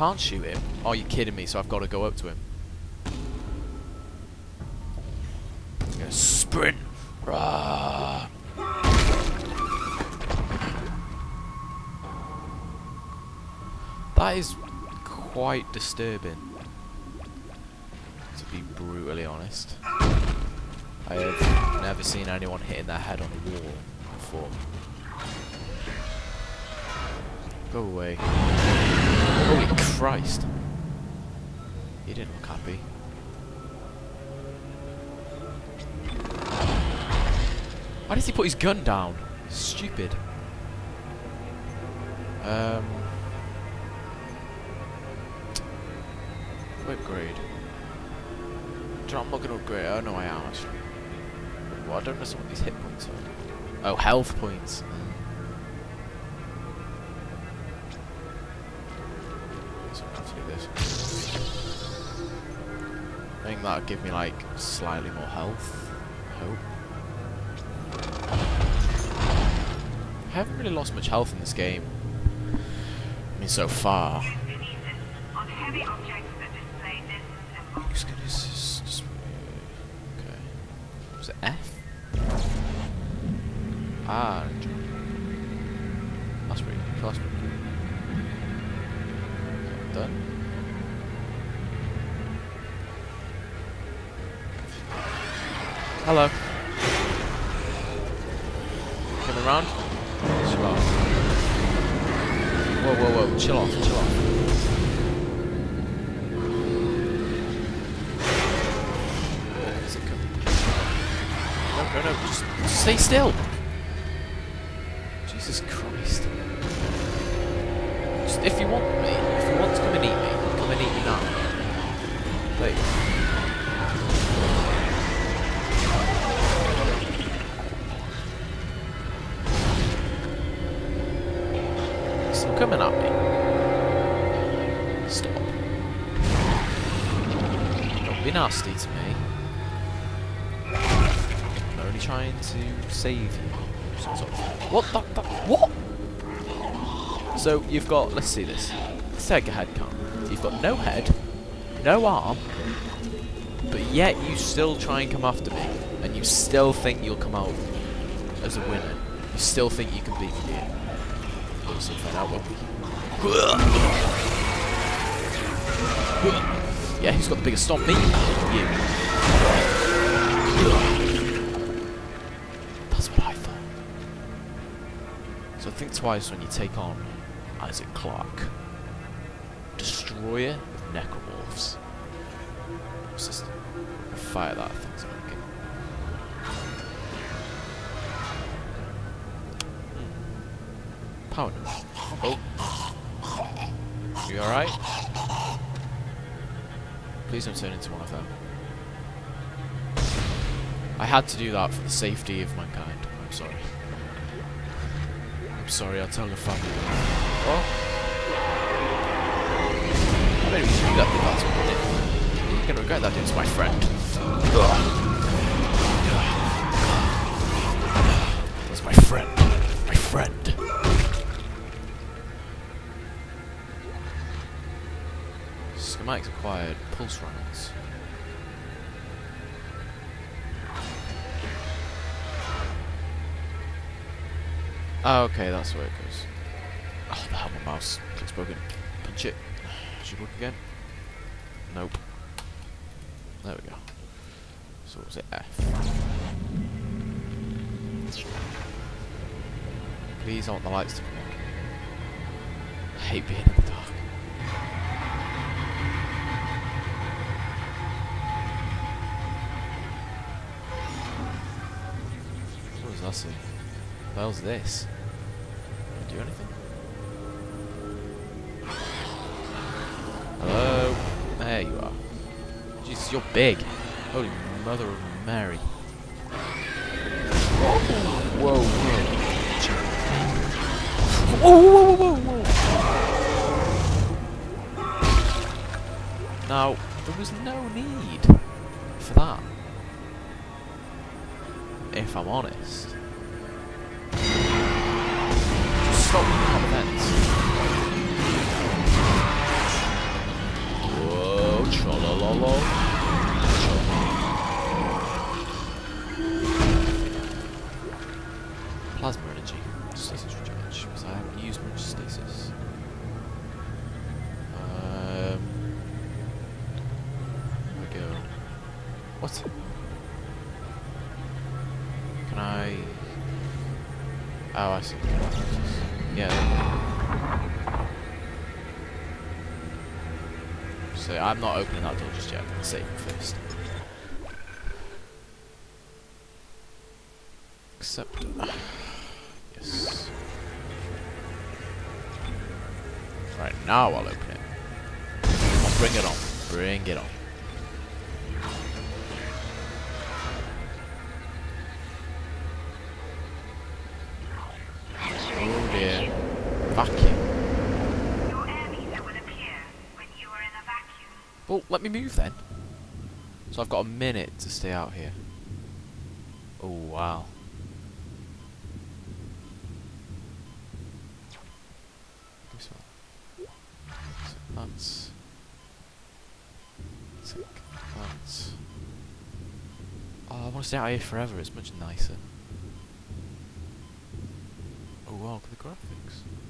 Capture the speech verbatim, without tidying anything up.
can't shoot him. Are you kidding me? So I've got to go up to him. I'm gonna sprint. Rah. That is quite disturbing, to be brutally honest. I have never seen anyone hitting their head on a wall before. Go away. Holy Christ. He didn't look happy. Why did he put his gun down? Stupid. Um. Upgrade. I'm not going to upgrade. Oh no, I am actually. Well, I don't know what these hit points are. Oh, health points. So I have to do this. I think that'll give me like slightly more health. I hope. I haven't really lost much health in this game. I mean, so far. Who's gonna assist? Just, okay. Was it F? Ah, that's pretty good. That's pretty good. Done. Hello. Coming round. Chill off. Whoa, whoa, whoa! Chill off. Chill off. No, no, just stay still! Jesus Christ. Just, if you want me, if you want to come and eat me, come and eat me now. Please. Still coming at me. Stop. Don't be nasty to me. Trying to save you. Some sort of what? That, that, what? So you've got. Let's see this. Let's take a head count. You've got no head, no arm, but yet you still try and come after me, and you still think you'll come out as a winner. You still think you can beat me. Also, that one. Yeah, who's got the biggest stomp? Me. You. So think twice when you take on Isaac Clarke, destroyer of Necromorphs. Let's just fire that thing's okay. Pound. Oh, you all right? Please don't turn into one of them. I had to do that for the safety of mankind. I'm sorry. Sorry, I'll tell the family. Oh. I don't even do that with that's what I did. You're gonna regret that, dude. It's my friend. That's my friend. My friend. Schematics acquired. Pulse rounds. Oh, okay, that's where it goes. Oh, the hell, my mouse click's broken. Punch it. Should it work again? Nope. There we go. So what was it? F. Please, I want the lights to come on. I hate being in the dark. What does that say? What the hell's this? Can I do anything? Hello? There you are. Jesus, you're big. Holy Mother of Mary. Whoa, whoa, whoa. Whoa, whoa, whoa, whoa. Now, there was no need for that. If I'm honest. Stop with the comments. use much stasis. Um, there we go. What? Can I? Oh, I see. Yeah. So I'm not opening that door just yet. Let's save it first. Except. Yes. Right, now I'll open it. I'll bring it on. Bring it on. Oh dear. Vacuum. Your enemies will appear when you are in a vacuum. Well, let me move then. So I've got a minute to stay out here. Oh wow. Plants. Sick plants. Oh, I want to stay out here forever, it's much nicer. Oh wow, look at the graphics.